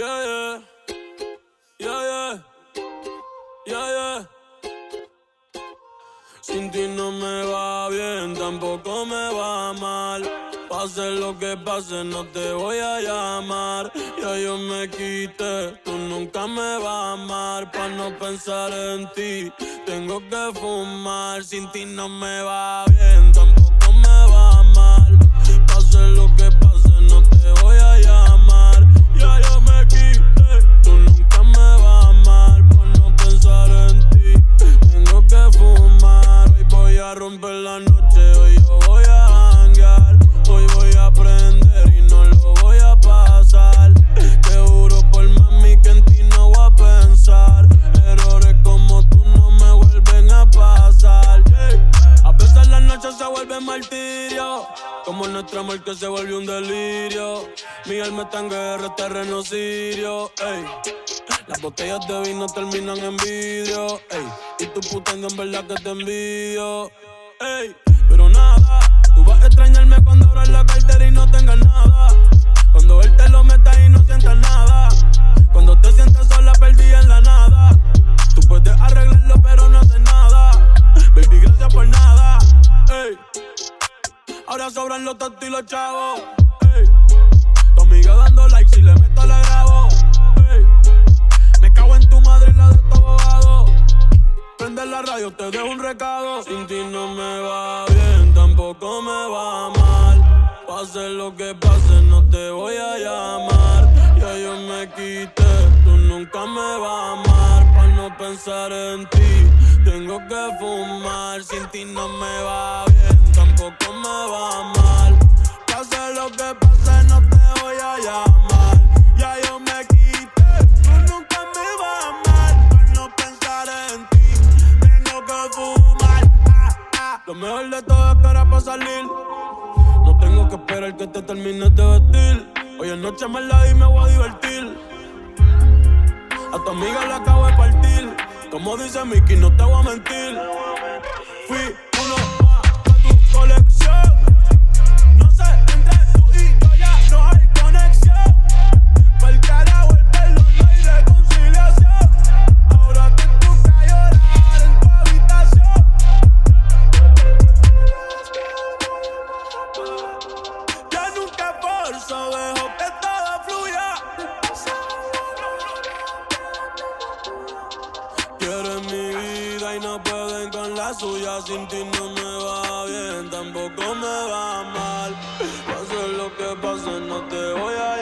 Yeah, yeah, yeah, yeah, yeah. Sin ti no me va bien, tampoco me va mal. Pase lo que pase, no te voy a llamar. Ya yo me quité, tú nunca me vas a amar. Pa' no pensar en ti, tengo que fumar. Sin ti no me va bien, tampoco me va mal. Pase lo que pase, no te voy a llamar. Ya yo me quité, tú nunca me vas a amar. Pa' no pensar en ti, tengo que fumar. Voy a romper la noche, hoy yo voy a janguear. Hoy voy a aprender y no lo voy a pasar. Te juro por mami que en ti no voy a pensar. Errores como tú no me vuelven a pasar. A veces la noche se vuelve martirio, como nuestro amor que se volvió un delirio. Mi alma está en guerra, terreno sirio. Ey. Las botellas de vino terminan en vidrio, ey. Y tu puta en verdad que te envidio, ey. Pero nada, tú vas a extrañarme cuando abras la cartera y no tengas nada. Cuando él te lo meta y no sientas nada. Cuando te sientas sola perdida en la nada. Tú puedes arreglarlo pero no haces nada. Baby, gracias por nada, ey. Ahora sobran los tontos y los chavos, ey. Tu amiga dando like, si le meto la grabo, ey. Me cago en tu madre y la de tu abogado. Prende la radio, te dejo un recado. Sin ti no me va bien, tampoco me va mal. Pase lo que pase, no te voy a llamar. Ya yo me quité, tú nunca me vas a amar. Pa' no pensar en ti, tengo que fumar. Sin ti no me va bien, tampoco me va mal. Pase lo que pase, no te voy a llamar. Ya yo me quité. Lo mejor de todo es que era para salir. No tengo que esperar que te termines de vestir. Hoy en noche me la di y me voy a divertir. A tu amiga la acabo de partir. Como dice Miky, no te voy a mentir. Fui uno más de tu colección. No sé, entre tú y yo ya no hay conexión. Pa'l carajo el pelo, no hay reconciliación. Ahora te toca llorar en tu habitación. Dejo que todo fluya. Quieren mi vida y no pueden con la suya. Sin ti no me va bien, tampoco me va mal. Pase lo que pase, no te voy a